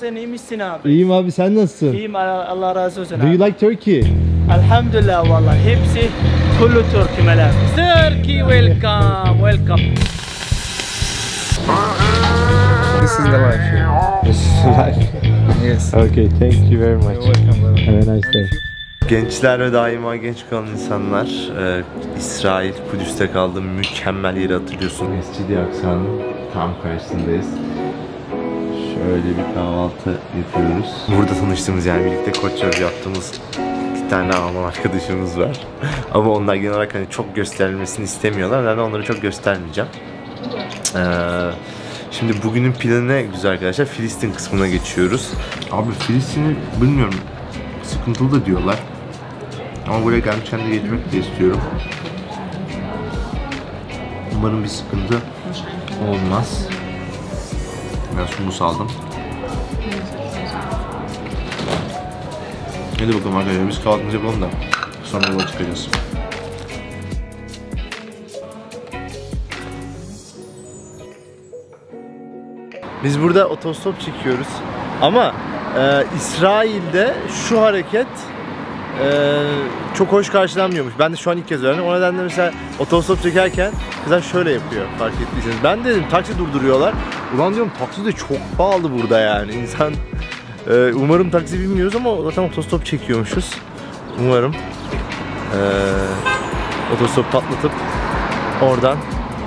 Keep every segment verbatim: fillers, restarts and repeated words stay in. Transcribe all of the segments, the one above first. Sen iyi misin abi? İyiyim abi, sen nasılsın? İyiyim, Allah razı olsun. Do you like Turkey? Elhamdülillah vallahi hepsi kullu Türkmeler. Turkey welcome, welcome. This is the life here. This is the life. Yes. Okay, thank you very much. Have a nice day. Gençler ve daima genç kalan insanlar. Ee, İsrail, Kudüs'te kaldı. Mükemmel yeri hatırlıyorsun. Mescid-i Aksa'nın tam karşısındayız. Şöyle bir kahvaltı yapıyoruz. Burada tanıştığımız, yani birlikte Coach Trip yaptığımız iki tane Alman arkadaşımız var. Ama onlar genel olarak hani çok gösterilmesini istemiyorlar. Yani onları çok göstermeyeceğim. Ee, şimdi bugünün planı ne güzel arkadaşlar? Filistin kısmına geçiyoruz. Abi Filistin'i bilmiyorum. Sıkıntılı da diyorlar. Ama buraya gelmişken de geçmek de istiyorum. Umarım bir sıkıntı olmaz. Ben sumus aldım. Hadi bakalım arkadaşlar, biz kahvaltımızı yapalım da sonra yola çıkacağız. Biz burada otostop çekiyoruz ama Ee, İsrail'de şu hareket e, çok hoş karşılanmıyormuş. Ben de şu an ilk kez öğrendim. O nedenle mesela otostop çekerken kızlar şöyle yapıyor, fark ettiyseniz. Ben de dedim taksi durduruyorlar. Ulan diyorum taksi de çok pahalı burada yani. İnsan e, umarım taksi bilmiyoruz ama zaten otostop çekiyormuşuz. Umarım e, otostop patlatıp oradan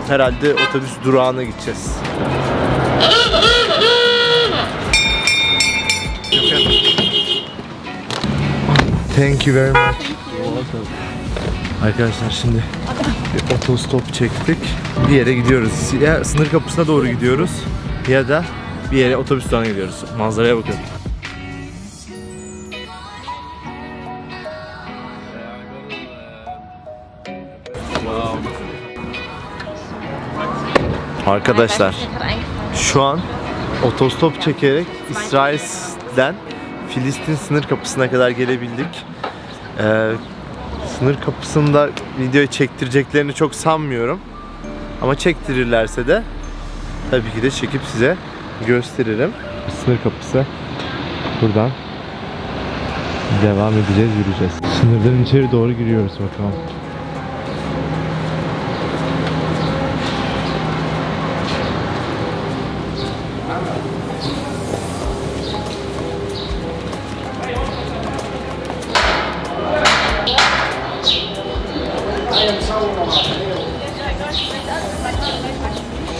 herhalde otobüs durağına gideceğiz. Thank you very much. Arkadaşlar şimdi bir otostop çektik. Bir yere gidiyoruz. Ya sınır kapısına doğru gidiyoruz ya da bir yere otobüs durağına gidiyoruz. Manzaraya bakın. Arkadaşlar şu an otostop çekerek İsrail'den Filistin sınır kapısına kadar gelebildik. Ee, sınır kapısında videoyu çektireceklerini çok sanmıyorum. Ama çektirirlerse de tabii ki de çekip size gösteririm. Sınır kapısı. Buradan devam edeceğiz, yürüyeceğiz. Sınırdan içeri doğru giriyoruz bakalım.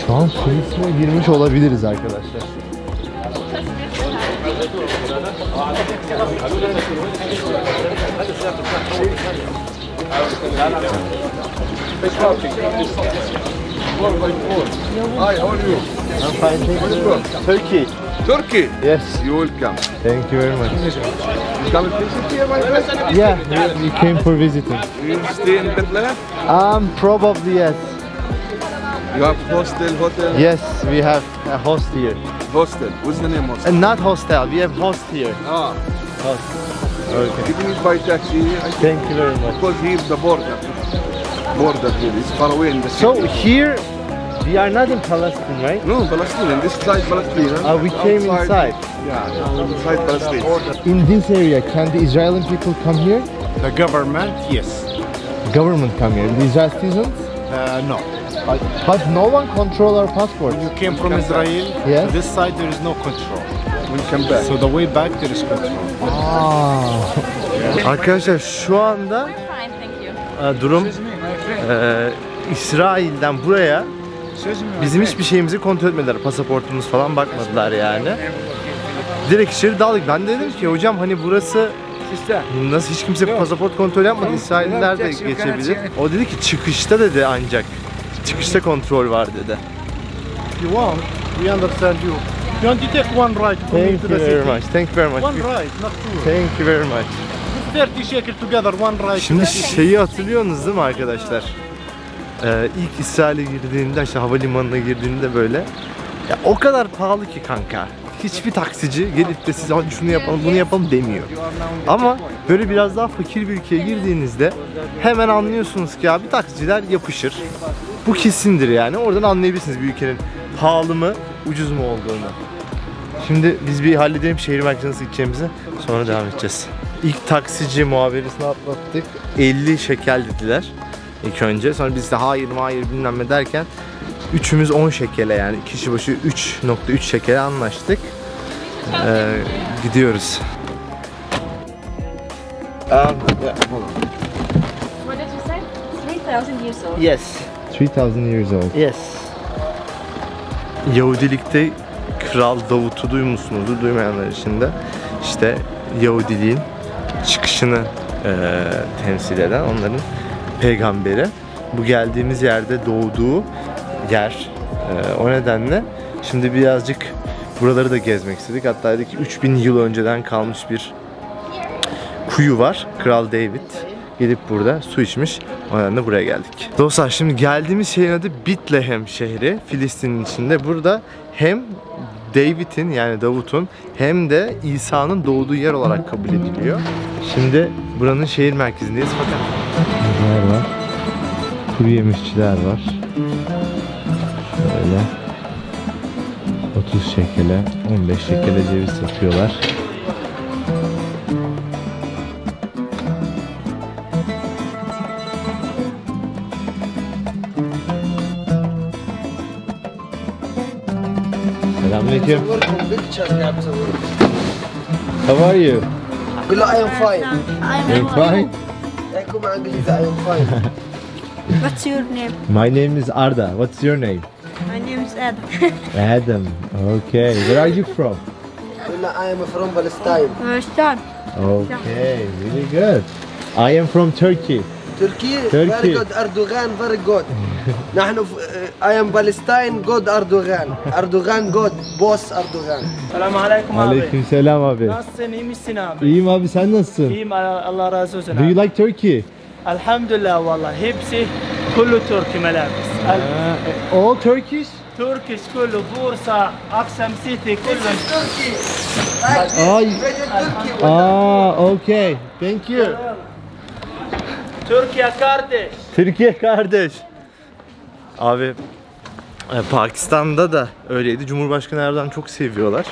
Şu an Filistin'e girmiş olabiliriz arkadaşlar. Hi, how are you? I'm fine, thank you. Turkey. Turkey? Yes. You're welcome. Thank you very much. You come to visit here, my friend? Yeah, we, we came for visiting. You stay in Bethlehem? Um, probably yes. You have hostel, hotel? Yes, we have a host here. Hostel? What's the name of hostel? And not hostel, we have host here. Ah. Host. Okay. Give me by taxi. Thank you very much. Because here's the border. Border here, it's far away in the city. So here, we are not in Palestine, right? No, Palestine. This side Palestine. Huh? Uh, we came outside. Inside. Yeah, inside Palestine. In this area, can the Israeli people come here? The government, yes. Government come here. The Israeli citizens? Uh, no. But, but no one controls our passport. When you came from Israel, yes? This side there is no control. When you come back. So the way back there is control. Ah. Arkadaşlar şu anda uh, durum uh, İsrail'den buraya bizim hiçbir şeyimizi kontrol etmediler. Pasaportumuz falan bakmadılar yani. Direkt içeri daldık. Ben de dedim ki hocam hani burası nasıl hiç kimse pasaport kontrol yapmadı. İsrailliler de geçebilir. O dedi ki çıkışta dedi ancak. Çıkışta kontrol var dedi. You want? We understand you. You want to take one ride? Thank you very much. Thank you very much. One ride, not two. Thank you very much. thirty shekel together, one ride. Şimdi şeyi hatırlıyorsunuz değil mi arkadaşlar? Ee, ilk İsrail'e girdiğimde, işte havalimanına girdiğimde böyle ya o kadar pahalı ki kanka. Hiçbir taksici gelip de size şunu yapalım, bunu yapalım demiyor. Ama böyle biraz daha fakir bir ülkeye girdiğinizde hemen anlıyorsunuz ki abi taksiciler yapışır. Bu kesindir yani. Oradan anlayabilirsiniz bir ülkenin pahalı mı, ucuz mu olduğunu. Şimdi biz bir halledelim şehir merkezine nasıl gideceğimizi, sonra devam edeceğiz. İlk taksici muhabirisini atlattık. elli şekel dediler ilk önce. Sonra biz de hayır hayır bilmem ne derken üçümüz on şekele, yani kişi başı üç nokta üç şekele anlaştık. Ee, gidiyoruz. Um, yeah, hold on. What did you say? three thousand years old. Yes. three thousand years old. Yes. Yahudilikte Kral Davut'u duymuşsunuzdur, duymayanlar için de işte Yahudiliğin çıkışını e, temsil eden onların peygamberi. Bu geldiğimiz yerde doğduğu yer. E, o nedenle şimdi birazcık buraları da gezmek istedik. Hatta dedik ki üç bin yıl önceden kalmış bir kuyu var. Kral David gelip burada su içmiş. O nedenle buraya geldik. Dostlar şimdi geldiğimiz şehrin adı Bethlehem şehri. Filistin'in içinde. Burada hem David'in, yani Davut'un, hem de İsa'nın doğduğu yer olarak kabul ediliyor. Şimdi buranın şehir merkezindeyiz. Fakat neler var? Kuru yemişçiler var. Şöyle otuz şekele, on beş şekele ceviz satıyorlar. Selamünaleyküm. How are you? I am fine. I'm fine. I am fine. What's your name? My name is Arda. What's your name? My name is Adam. Adam. Okay. Where are you from? I am from Palestine. Palestine. Okay. Really good. I am from Turkey. Turkey, Turkey. Very good, Erdogan, very good. Nahnu, I am Palestine, good Erdogan. Erdogan, good, boss Erdogan. Selamünaleyküm abi. Aleykümselam abi. Nasılsın, iyi misin abi? İyiyim abi, sen nasılsın? İyiyim, Allah razı olsun abi. Do you like Turkey? Elhamdülillah vallahi, hepsi, kullu Türk'ü melabes. All Turkish? Turkish, kullu, Bursa, Akşam City, kullu. Turkish. Ah, okay, thank you. Türkiye kardeş. Türkiye kardeş. Abi Pakistan'da da öyleydi. Cumhurbaşkanı Erdoğan'ı çok seviyorlar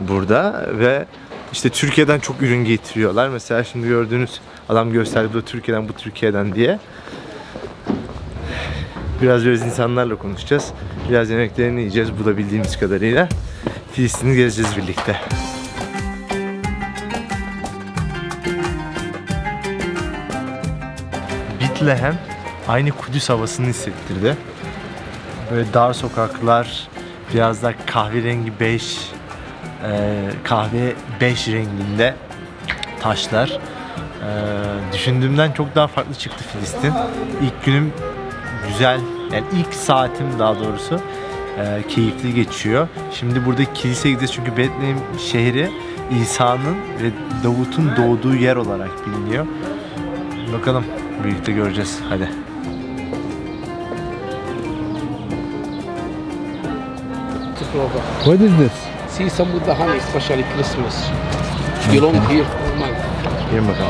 burada ve işte Türkiye'den çok ürün getiriyorlar. Mesela şimdi gördüğünüz adam gösterdi, bu Türkiye'den, bu Türkiye'den diye. Biraz biraz insanlarla konuşacağız. Biraz yemeklerini yiyeceğiz. Bu da bildiğimiz kadarıyla. Filistin'i gezeceğiz birlikte. Bethlehem aynı Kudüs havasını hissettirdi. Böyle dar sokaklar, biraz da kahverengi beş, e, kahve beş renginde taşlar. E, düşündüğümden çok daha farklı çıktı Filistin. İlk günüm güzel, yani ilk saatim daha doğrusu e, keyifli geçiyor. Şimdi burada kiliseye gideceğiz çünkü Bethlehem şehri İsa'nın ve Davut'un doğduğu yer olarak biliniyor. Bakalım. Birlikte göreceğiz. Hadi. What is this? See some with the honey, especially Christmas. You long here for month. Here we go.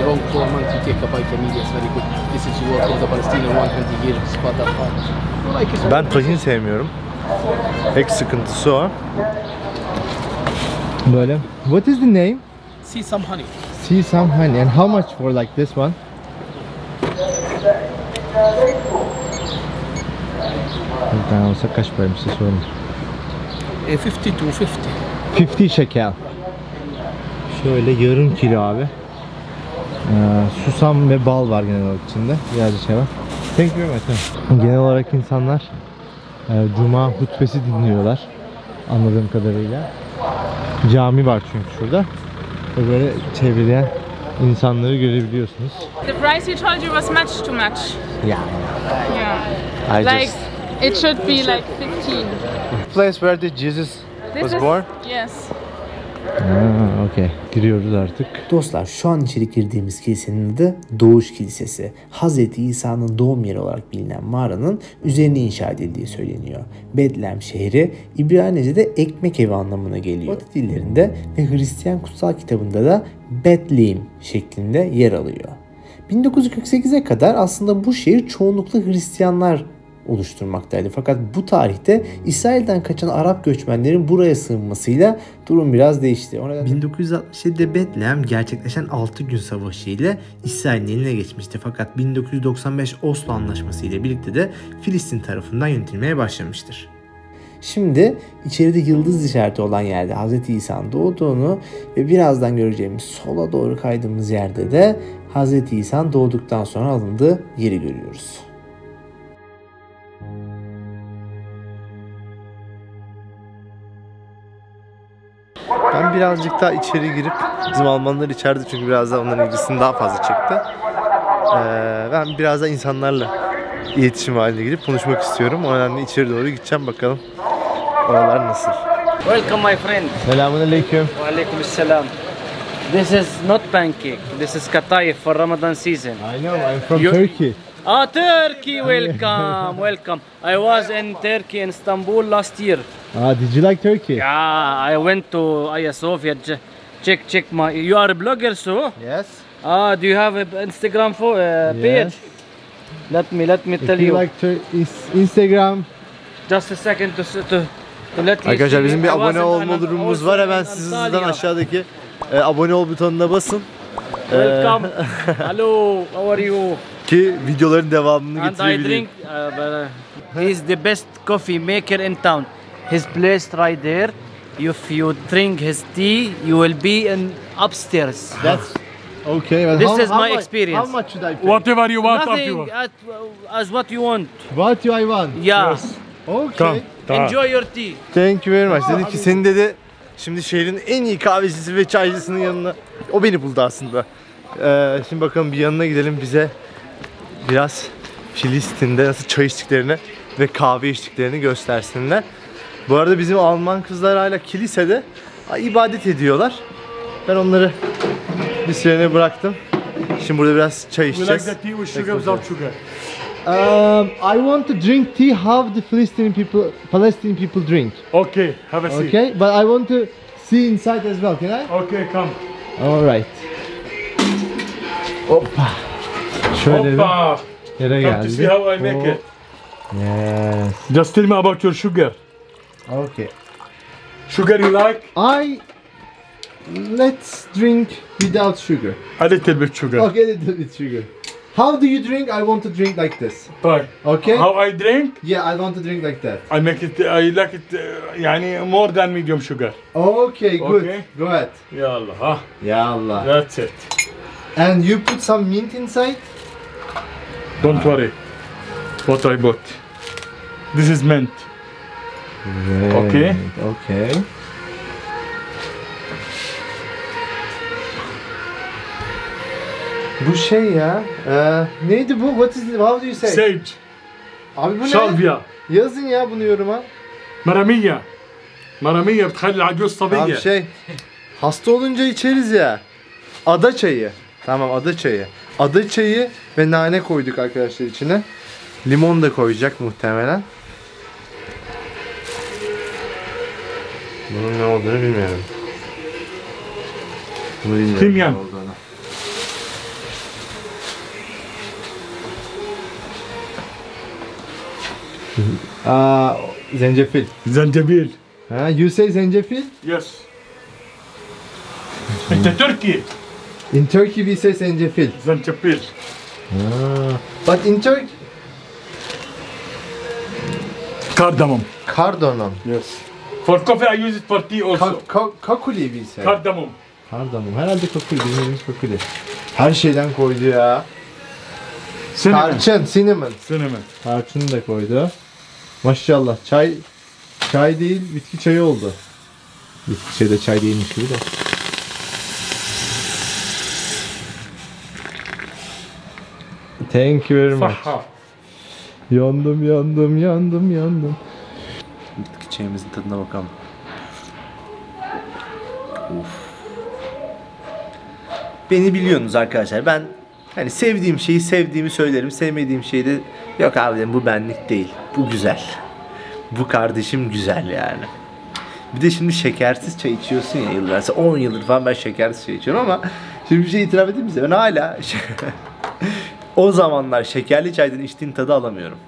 You long for month. You take a vitamin. It's very good. This is work of the Palestinian one hundred years. Father father. Ben tajin sevmiyorum. Pek sıkıntısı o. Böyle. What is the name? See some honey. See some honey. And how much for like this one? Bir tane olsa kaç paraymış size sorayım. elli iki elli. elli şeker. Şöyle yarım kilo abi. Ee, susam ve bal var genel olarak içinde. Birazcık şey var. Thank you very much. Genel olarak insanlar e, Cuma hutbesi dinliyorlar. Anladığım kadarıyla. Cami var çünkü şurada. Ve böyle çevreleyen insanları görebiliyorsunuz. The price he told you was much too much. Yeah. Yeah. I like just... it should be like fifteen. The place where the Jesus This was born? Is... Yes. Aa, okay. Giriyoruz artık. Dostlar şu an içeri girdiğimiz kilisenin adı Doğuş Kilisesi. Hz. İsa'nın doğum yeri olarak bilinen mağaranın üzerine inşa edildiği söyleniyor. Bethlehem şehri İbranice'de ekmek evi anlamına geliyor. Batı dillerinde ve Hristiyan kutsal kitabında da Bethlehem şeklinde yer alıyor. bin dokuz yüz kırk sekize kadar aslında bu şehir çoğunlukla Hristiyanlar oluşturmaktaydı. Fakat bu tarihte İsrail'den kaçan Arap göçmenlerin buraya sığınmasıyla durum biraz değişti. bin dokuz yüz altmış yedide Bethlehem gerçekleşen altı gün savaşı ile İsrail'in eline geçmişti. Fakat bin dokuz yüz doksan beş Oslo Antlaşması ile birlikte de Filistin tarafından yönetilmeye başlamıştır. Şimdi içeride yıldız işareti olan yerde Hz. İsa'nın doğduğunu ve birazdan göreceğimiz sola doğru kaydığımız yerde de Hz. İsa'nın doğduktan sonra alındığı yeri görüyoruz. Ben birazcık daha içeri girip, bizim Almanlar içeride çünkü biraz daha onların ilgisini daha fazla çekti. Ee, ben biraz daha insanlarla iletişim haline girip konuşmak istiyorum. O nedenle içeri doğru gideceğim, bakalım oralar nasıl. Welcome my friend. Selamünaleyküm. Aleykümselam. This is not pancake. This is Katayıf for Ramadan season. I know. I'm from you... Turkey. Ah, Turkey, welcome, welcome. I was in Turkey in Istanbul last year. Ah, did you like Turkey? Yeah, I went to Hagia Sophia. Check, check my. You are a blogger, so? Yes. Ah, do you have an Instagram for uh, page? Yes. Let me, let me tell you. Like to Instagram. Just a second to to to let. Arkadaşlar bizim bir abone olma durumumuz var. Hemen sizden aşağıdaki e, abone ol butonuna basın. Welcome. Hello, how are you? Ki videoların devamını getirebilirim. Uh, he is the best coffee maker in town. His place right there. If you drink his tea, you will be in upstairs. That's okay, but this how, is how my much, experience. How much should I pay? Whatever you want, what you want. At, as what you want. What do I want? Yeah. Yes. Okay. Tamam, tamam. Enjoy your tea. Thank you very much. Dedi ki senin dedi şimdi şehrin en iyi kahvecisi ve çaycısının yanına. O beni buldu aslında. Ee, şimdi bakalım bir yanına gidelim, bize biraz Filistin'de nasıl çay içtiklerini ve kahve içtiklerini göstersinler. Bu arada bizim Alman kızlar hala kilisede ibadet ediyorlar. Ben onları bir süreliğine bıraktım. Şimdi burada biraz çay içeceğiz. Like tea with sugar, without sugar. Um, I want to drink tea how the Palestinian people Palestinian people drink. Okay, have a seat. Okay, but I want to see inside as well, can I? Okay, come. All right. Hoppa. Şöyle Hoppa. bir yere geldik. Come to see how I make it. Yes. Just tell me about your sugar. Okay. Sugar you like? I let's drink without sugar. A little bit sugar. Okay, a little bit sugar. How do you drink? I want to drink like this. But okay. How I drink? Yeah, I want to drink like that. I make it. I like it. Uh, yani more than medium sugar. Okay, good. Okay. Go ahead. Yallah. Yallah. That's it. And you put some mint inside? Don't worry. What I bought. This is mint. Right. Okay. Okay. Bu şey ya, ee, neydi bu? What is, how do you say? Sage. Abi bu ne? Şalbiya. Yazın ya bunu yoruma. Maramiya. Maramiya بتخلي العجوز طبية. Abi şey, hasta olunca içeriz ya. Ada çayı. Tamam, ada çayı. Ada çayı ve nane koyduk arkadaşlar içine. Limon da koyacak muhtemelen. Bunun ne olduğunu bilmiyorum. Bunu bilmiyorum. Kimyan. Ah, uh, zencefil. Zencefil. Ha, you say zencefil? Yes. In Turkey. In Turkey we say zencefil. Zencefil. Ah, but in Turkey. Cardamom. Cardamom. Yes. For coffee I use it for tea also. Ka ka kakuli we say. Cardamom. Cardamom. Herhalde kakuli, bildiğimiz kakuli. Her şeyden koydu ya. Tarçın, cinnamon. Cinnamon. Tarçını da koydu. Maşallah çay, çay değil bitki çayı oldu. Bitki çayı da çay değilmiş gibi de. Thank you very much. Yandım yandım yandım yandım. Bitki çayımızın tadına bakalım. Of. Beni biliyorsunuz arkadaşlar, ben hani sevdiğim şeyi sevdiğimi söylerim, sevmediğim şeyi de yok abi bu benlik değil, bu güzel, bu kardeşim güzel yani. Bir de şimdi şekersiz çay içiyorsun ya yıllarca, on yıldır falan ben şekersiz çay içiyorum ama şimdi bir şey itiraf edeyim size, ben hala o zamanlar şekerli çaydan içtiğim tadı alamıyorum.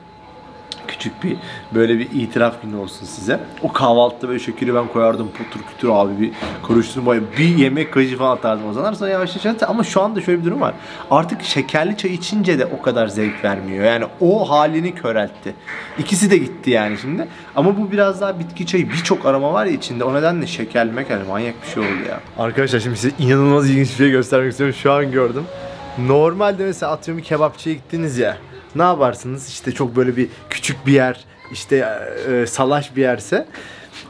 küçük bir böyle bir itiraf günü olsun size. O kahvaltıda böyle şekeri ben koyardım, potur kütür abi bir karıştırmaya, bir yemek kaşığı falan atardım o zaman. Sonra yavaş yavaş, ama şu anda şöyle bir durum var. Artık şekerli çay içince de o kadar zevk vermiyor. Yani o halini köreltti. İkisi de gitti yani şimdi. Ama bu biraz daha bitki çayı, birçok aroma var ya içinde. O nedenle şekerlemek yani manyak bir şey oldu ya. Arkadaşlar şimdi size inanılmaz ilginç bir şey göstermek istiyorum. Şu an gördüm. Normalde mesela atıyorum bir kebapçıya gittiniz ya, ne yaparsınız? İşte çok böyle bir küçük bir yer, işte e, salaş bir yerse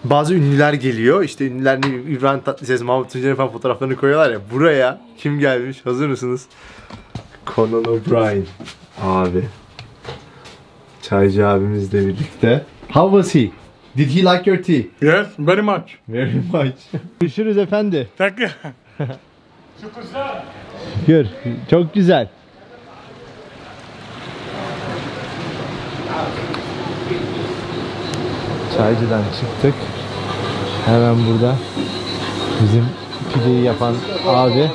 bazı ünlüler geliyor. İşte ünlüler ne bileyim, İbrahim Tatlıses, Mahmut Tuncer'in falan fotoğraflarını koyuyorlar ya. Buraya kim gelmiş? Hazır mısınız? Conan O'Brien abi. Çaycı abimizle birlikte. How was he? Did he like your tea? Yes, very much. Very much. Görüşürüz efendi. Thank you. Çok güzel. Gör, çok güzel. Çaycıdan çıktık. Hemen burada bizim pideyi yapan abi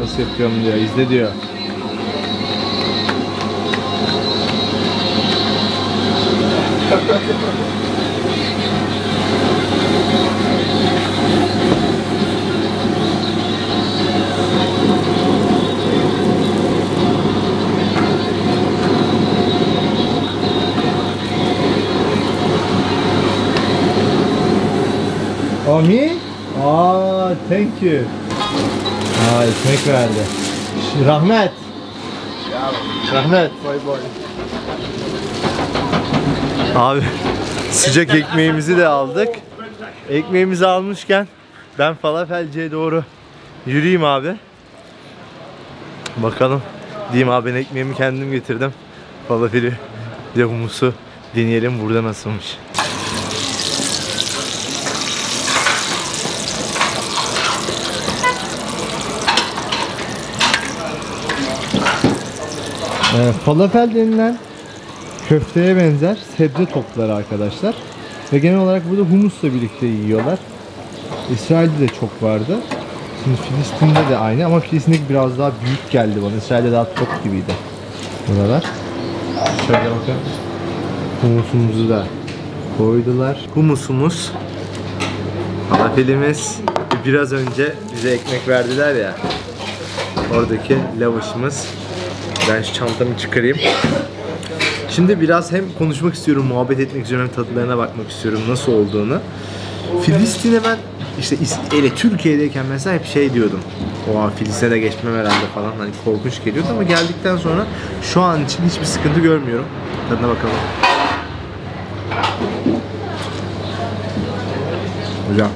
nasıl yapıyorum diyor, izle diyor. O mi? Aaa, thank you. Aa, ekmek verdi. Rahmet. Rahmet. Abi sıcak ekmeğimizi de aldık. Ekmeğimizi almışken ben falafelciye doğru yürüyeyim abi. Bakalım diyeyim abi, ben ekmeğimi kendim getirdim. Falafeli ve humusu deneyelim burada nasılmış. E, falafel denilen köfteye benzer sebze topları arkadaşlar. Ve genel olarak burada humusla birlikte yiyorlar. İsrail'de de çok vardı. Şimdi Filistin'de de aynı, ama Filistin'deki biraz daha büyük geldi bana. İsrail'de daha top gibiydi buralar. Şöyle bakın. Humusumuzu da koydular. Humusumuz, falafelimiz, biraz önce bize ekmek verdiler ya, oradaki lavaşımız. Ben şu çantamı çıkarayım. Şimdi biraz hem konuşmak istiyorum, muhabbet etmek istiyorum, hem tatlarına bakmak istiyorum nasıl olduğunu. Filistin'e ben işte ele Türkiye'deyken mesela hep şey diyordum. Oha, Filistin'e de geçmem herhalde falan, hani korkunç geliyordu, ama geldikten sonra şu an için hiçbir sıkıntı görmüyorum. Tadına bakalım. Güzel.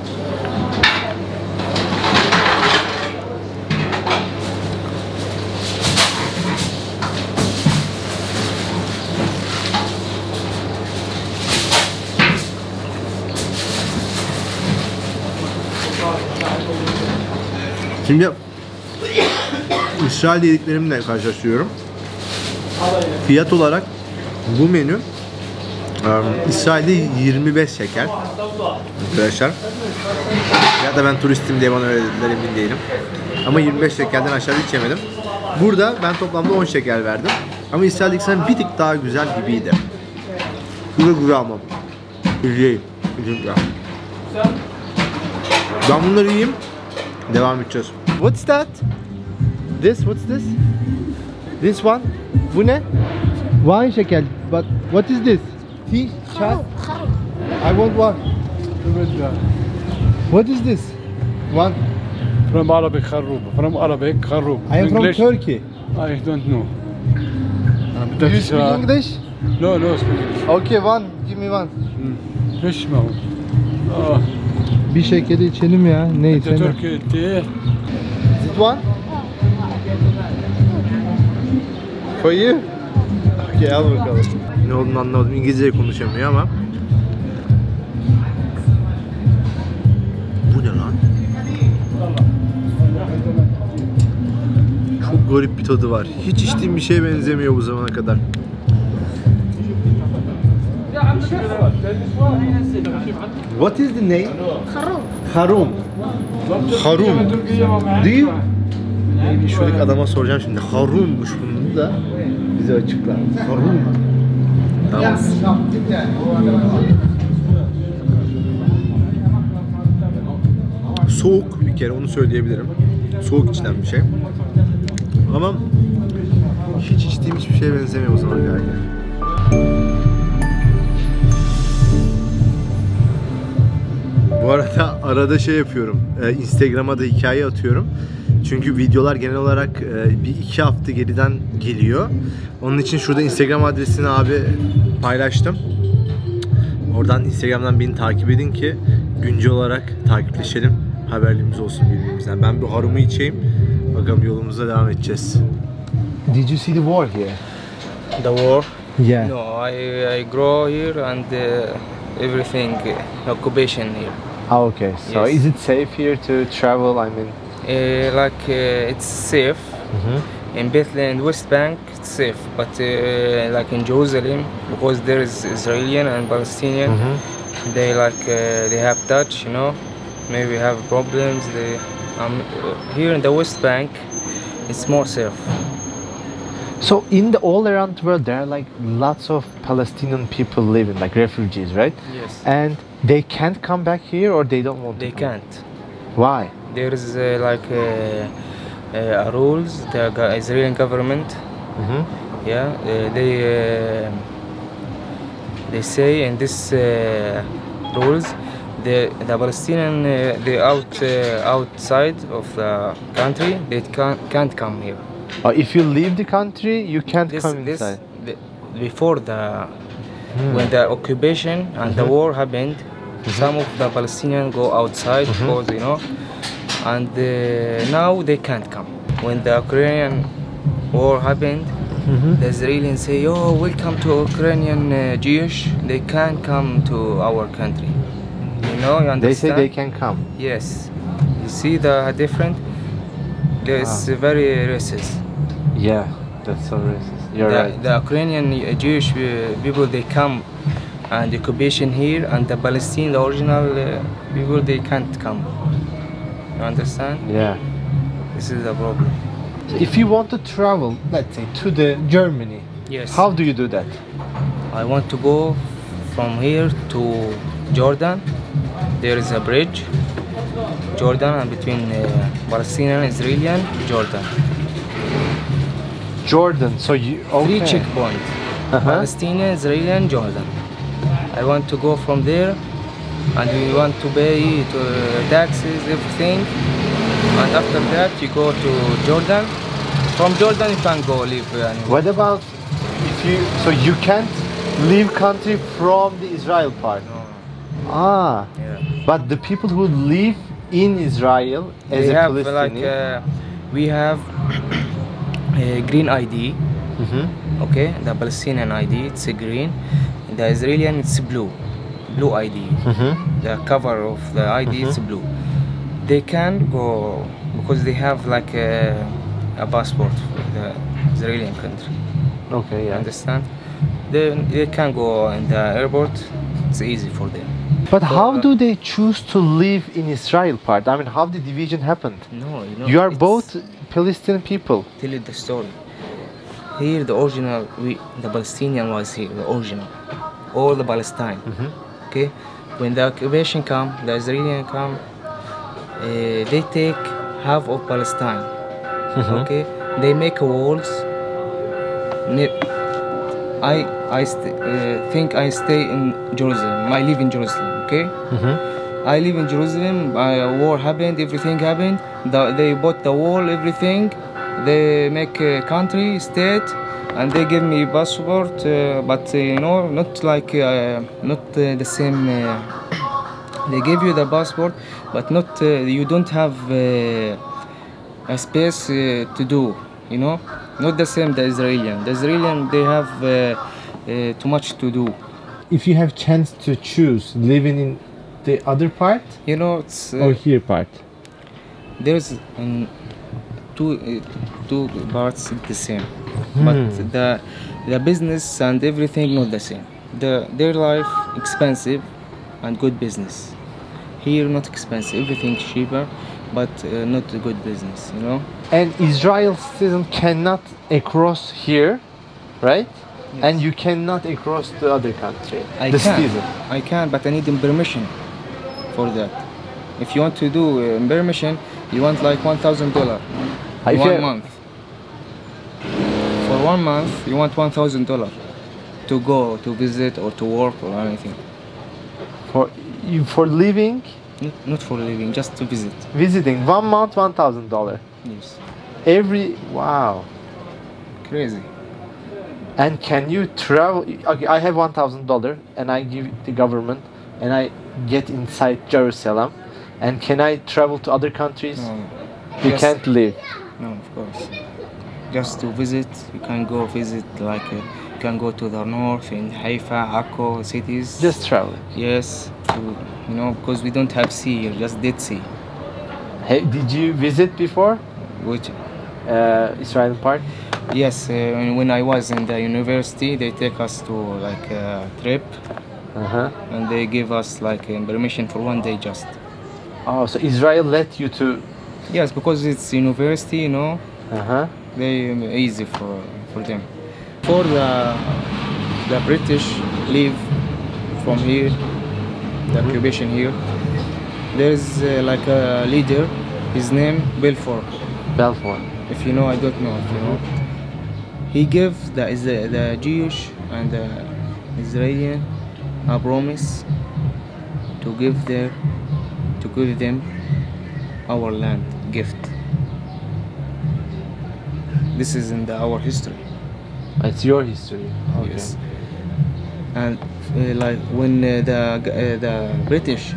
Şimdi İsrail yediklerimle karşılaşıyorum. Fiyat olarak bu menü um, İsrail'de yirmi beş şeker arkadaşlar. Ya da ben turistim diye bana öyle dediler, emin değilim. Ama yirmi beş şekerden aşağı içemedim. Burada ben toplamda on şeker verdim. Ama İsrail'deki sanırım bir tık daha güzel gibiydi. Bu da güzel ama. Üzeyim. Ben bunları yiyeyim. Devam edeceğiz. What's that? This, what's this? This one? Bu ne? Wine şeker. But what is this? Tea, chai. I want one. What is this? One. From Arabic, kharrub. From Arabic, kharrub. I am English. From Turkey. I don't know. Do you speak English? No, no, speak English. Okay, one. Give me one. Fish mouth. Oh. Bir şekeri içelim ya. Neyse. Is it one? For you? Okay, al bakalım. Ne olduğunu anlamadım. İngilizce konuşamıyor ama. Bu ne lan? Çok garip bir tadı var. Hiç içtiğim bir şeye benzemiyor bu zamana kadar. What is the name? Harum. Harum. Değil. Maybe şuradaki adama soracağım şimdi. Harummuş bunun da bize açıklar. Harum. That was soğuk bir kere, onu söyleyebilirim. Soğuk içten bir şey. Ama hiç içtiğim hiçbir şeye benzemiyor o zaman galiba. Bu arada arada şey yapıyorum, ee, Instagram'a da hikaye atıyorum. Çünkü videolar genel olarak e, bir iki hafta geriden geliyor. Onun için şurada Instagram adresini abi paylaştım. Oradan Instagram'dan beni takip edin ki güncel olarak takipleşelim. Haberliğimiz olsun birbirimizden. Ben bir harumu içeyim. Bakalım yolumuza devam edeceğiz. Did you see the war here? The war? Yeah. No, I, I grow here and uh, everything, uh, occupation here. Oh, okay. So yes. Is it safe here to travel? I mean. Uh, like uh, it's safe mm-hmm. in Bethlehem and West Bank. It's safe, but uh, like in Jerusalem, because there is Israeli and Palestinian, mm-hmm. they like uh, they have touch, you know. Maybe have problems. They um, here in the West Bank, it's more safe. So in the all around the world, there are like lots of Palestinian people living, like refugees, right? Yes. And they can't come back here, or they don't want. They to can't. Why? There is uh, like uh, uh, rules, the Israeli government, mm-hmm. yeah, uh, they uh, they say in this uh, rules, the the Palestinian uh, they out uh, outside of the country, they can't can't come here. Oh, if you leave the country, you can't this, come this, inside. The, before the mm. when the occupation and mm-hmm. the war happened, mm-hmm. some of the Palestinians go outside mm-hmm. because you know. And uh, now they can't come. When the Ukrainian war happened, mm-hmm. the Israelis say, "Oh, welcome to Ukrainian uh, Jewish. They can't come to our country." You know, you understand? They say they can come. Yes. You see the different. It's wow. very racist. Yeah, that's so racist. You're the, right. The Ukrainian uh, Jewish uh, people they come, and the occupation here, and the Palestinian, the original uh, people they can't come. You understand? Yeah. This is the problem. If you want to travel, let's say, to the Germany, yes. How do you do that? I want to go from here to Jordan. There is a bridge. Jordan and between uh, Palestinian, Israeli, and Jordan. Jordan. So you okay. Three checkpoint. Uh-huh. Palestinian, Israeli, and Jordan. I want to go from there. And we want to pay to taxes, everything. And after that, you go to Jordan. From Jordan, you can go live. Anywhere. What about if you? So you can't leave country from the Israel part. No. Ah. Yeah. But the people who live in Israel as they a have Palestinian. Like, uh, we have a green I D. Mm-hmm. Okay, the Palestinian I D it's a green. The Israeli it's blue. Blue I D. Mm-hmm. The cover of the I D mm-hmm. is blue. They can go because they have like a, a passport for the Israeli country. Okay, yeah. Understand? Then they can go in the airport. It's easy for them. But so, how uh, do they choose to live in Israel part? I mean, how the division happened? No, you know. You are both Palestinian people. Tell you the story. Here, the original, we, the Palestinian was here, the original, all the Palestine. Mm-hmm. Okay, when the occupation come, the Israeli come, uh, they take half of Palestine. Mm-hmm. Okay, they make walls. I I uh, think I stay in Jerusalem. I live in Jerusalem. Okay, mm-hmm. I live in Jerusalem. Uh, war happened, everything happened. The, they bought the wall, everything. They make a country, state. And they give me passport, uh, but uh, you know, not like, uh, not uh, the same. Uh, they give you the passport, but not. Uh, you don't have uh, a space uh, to do. You know, not the same. The Israeli, the Israeli, they have uh, uh, too much to do. If you have chance to choose living in the other part, you know, it's uh, or here part. There's um, two uh, two parts the same. But hmm. the the business and everything not the same. The their life expensive and good business. Here not expensive, everything cheaper, but uh, not a good business, you know. And Israel citizen cannot cross here, right? yes. And you cannot cross to other country I this can. season. I can, but I need permission for that. If you want to do uh, permission, you want like one thousand dollars for one month. For one month, you want one thousand dollars to go, to visit, or to work, or anything. For you, for living? Not, not for living, just to visit. Visiting, one month, one thousand dollars. Yes. Every, wow. Crazy. And can you travel? Okay, I have one thousand dollars and I give it to government and I get inside Jerusalem. And can I travel to other countries? No. You just, can't live. No, of course. Just to visit, you can go visit, like uh, you can go to the north in Haifa, Akko, cities. Just travel. Yes, to, you know, because we don't have sea here, just Dead Sea. Hey, did you visit before? Which? Uh, Israel Park? Yes, uh, when I was in the university, they take us to like a trip, uh-huh. and they give us like permission for one day just. Oh, so Israel let you to? Yes, because it's university, you know. Uh-huh. They easy for for them. For the the British leave from here, the occupation here. There is uh, like a leader. His name Balfour. Balfour. If you know, I don't know. If you know, he gave the the, the Jewish and the Israeli a promise to give their to give them our land gift. This is in the, our history. It's your history. Okay. Yes. And uh, like when uh, the uh, the British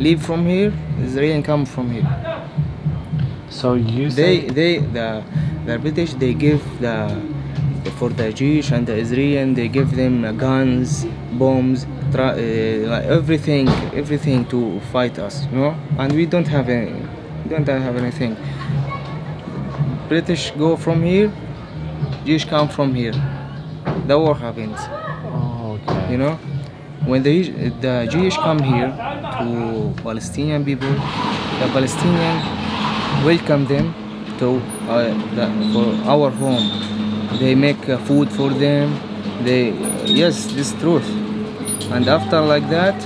leave from here, Israeli come from here. So you they they the the British they give the for the Jewish and the Israeli they give them guns, bombs, tra uh, like everything everything to fight us, you know. And we don't have any, we don't have anything. British go from here, Jewish come from here. The war happens. Oh, okay. You know, when the the Jewish come here to Palestinian people, the Palestinian. Welcome them to uh, the, for our home. They make uh, food for them. They uh, yes, this truth. And after like that,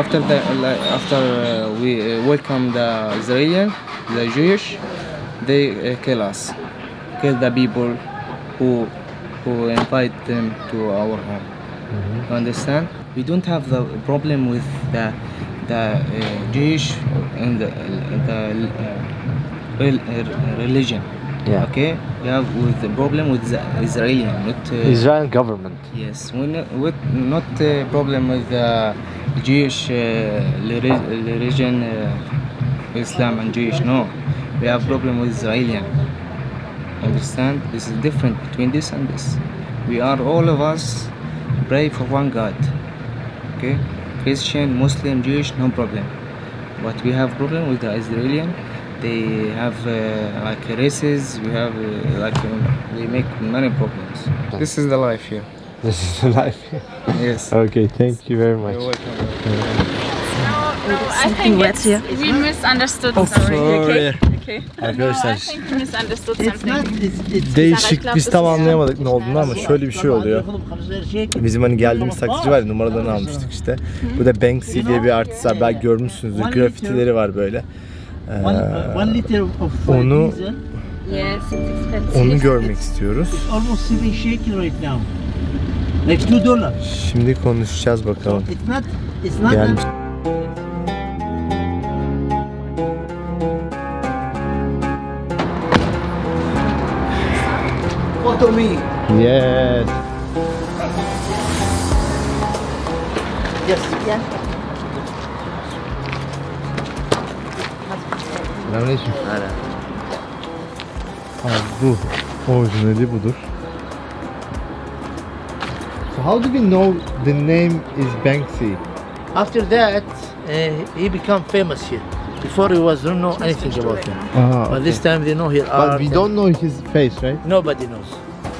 after the uh, after uh, we uh, welcome the Israeli, the Jewish, they uh, kill us, kill the people who who invite them to our home. Mm-hmm. You understand? We don't have the problem with the. The uh, Jewish and the, the uh, religion. Yeah. Okay. We have with the problem with the Israeli, not uh, Israeli government. Yes. We not, with not uh, problem with the Jewish uh, religion, uh, Islam and Jewish. No, we have problem with Israeli. Understand? This is different between this and this. We are all of us pray for one God. Okay. Christian, Muslim, Jewish, no problem. But we have problem with the Israeli. They have uh, like races. We have uh, like um, they make many problems. This is the life here. This is the life here. Yes. Okay. Thank you very much. You're welcome. No, no, I think it's, we misunderstood oh, sorry. Okay. Okay. Arkadaşlar. Değişik, biz tam anlayamadık ne olduğunu ama şöyle bir şey oluyor. Bizim hani geldiğimiz taksici var ya, numaradan almıştık işte. Bu da Banksy diye bir artist var, belki görmüşsünüzdür, grafitileri var böyle. Ee, onu onu görmek istiyoruz. Şimdi konuşacağız bakalım. Gelmiş. Photo me. Yes. Yes. Yes. Selamünaleyküm. Abi bu orijinali budur. So how do we know the name is Banksy? After that, uh, he became famous here. Before he was, don't know anything about him. Ah, okay. But this time they know his art. But we don't know his face, right? Nobody knows.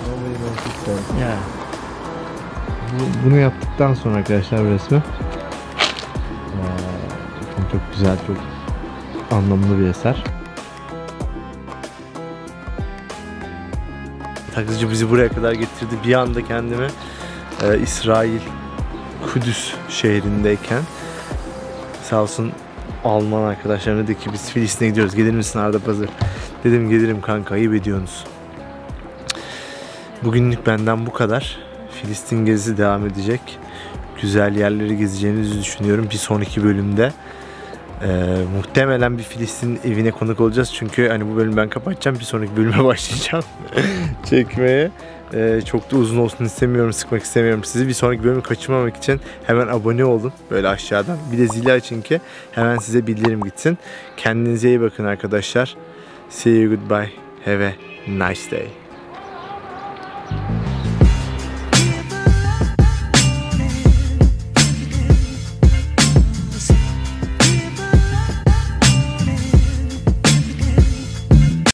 Nobody knows his face. Yeah. Bunu yaptıktan sonra arkadaşlar resmi. Ee, çok güzel, çok anlamlı bir eser. taksici bizi buraya kadar getirdi. Bir anda kendimi e, İsrail, Kudüs şehrindeyken sağ olsun Alman arkadaşlarım dedi ki biz Filistin'e gidiyoruz, gelir misin Arda Pazır? Dedim gelirim kanka, ayıp ediyorsunuz. Bugünlük benden bu kadar. Filistin gezisi devam edecek. Güzel yerleri gezeceğinizi düşünüyorum. Bir sonraki bölümde e, muhtemelen bir Filistin evine konuk olacağız. Çünkü hani bu bölümü ben kapatacağım. Bir sonraki bölüme başlayacağım çekmeye. E, çok da uzun olsun istemiyorum. Sıkmak istemiyorum sizi. Bir sonraki bölümü kaçırmamak için hemen abone olun. Böyle aşağıdan. Bir de zili açın ki hemen size bildirim gitsin. Kendinize iyi bakın arkadaşlar. See you, goodbye. Have a nice day.